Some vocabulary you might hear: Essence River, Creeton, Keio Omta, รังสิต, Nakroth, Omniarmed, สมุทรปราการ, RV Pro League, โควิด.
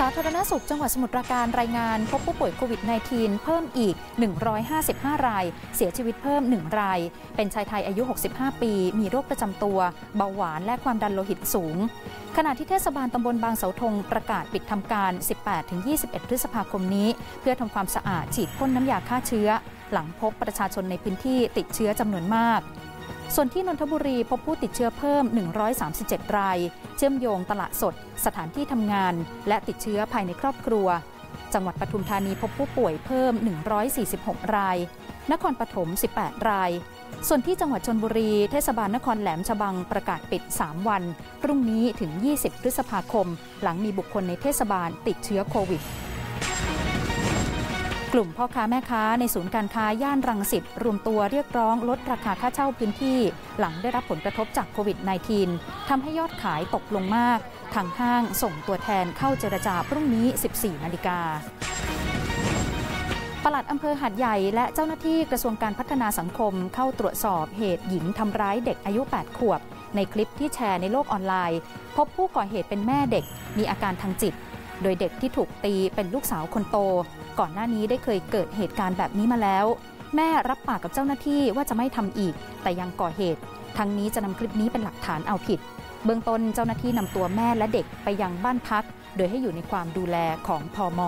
สาธารณสุขจังหวัดสมุทรปราการรายงานพบผู้ป่วยโควิด -19 เพิ่มอีก155รายเสียชีวิตเพิ่ม1รายเป็นชายไทยอายุ65ปีมีโรคประจำตัวเบาหวานและความดันโลหิตสูงขณะที่เทศบาลตำบลบางเสาธงประกาศปิดทำการ 18-21 พฤษภาคมนี้เพื่อทำความสะอาดฉีดพ่นน้ำยาฆ่าเชื้อหลังพบประชาชนในพื้นที่ติดเชื้อจำนวนมากส่วนที่นนทบุรีพบผู้ติดเชื้อเพิ่ม137รายเชื่อมโยงตลาดสดสถานที่ทำงานและติดเชื้อภายในครอบครัวจังหวัดปทุมธานีพบผู้ป่วยเพิ่ม146รายนครปฐม18รายส่วนที่จังหวัดชลบุรีเทศบาลนครแหลมฉบังประกาศปิด3วันพรุ่งนี้ถึง20พฤษภาคมหลังมีบุคคลในเทศบาลติดเชื้อโควิดกลุ่มพ่อค้าแม่ค้าในศูนย์การค้าย่านรังสิตรวมตัวเรียกร้องลดราคาค่าเช่าพื้นที่หลังได้รับผลกระทบจากโควิด -19 ทำให้ยอดขายตกลงมากทางห้างส่งตัวแทนเข้าเจรจาพรุ่งนี้ 14 นาฬิกาปลัดอำเภอหาดใหญ่และเจ้าหน้าที่กระทรวงการพัฒนาสังคมเข้าตรวจสอบเหตุหญิงทำร้ายเด็กอายุ8ขวบในคลิปที่แชร์ในโลกออนไลน์พบผู้ก่อเหตุเป็นแม่เด็กมีอาการทางจิตโดยเด็กที่ถูกตีเป็นลูกสาวคนโตก่อนหน้านี้ได้เคยเกิดเหตุการณ์แบบนี้มาแล้วแม่รับปากกับเจ้าหน้าที่ว่าจะไม่ทำอีกแต่ยังก่อเหตุทั้งนี้จะนำคลิปนี้เป็นหลักฐานเอาผิดเบื้องต้นเจ้าหน้าที่นำตัวแม่และเด็กไปยังบ้านพักโดยให้อยู่ในความดูแลของพม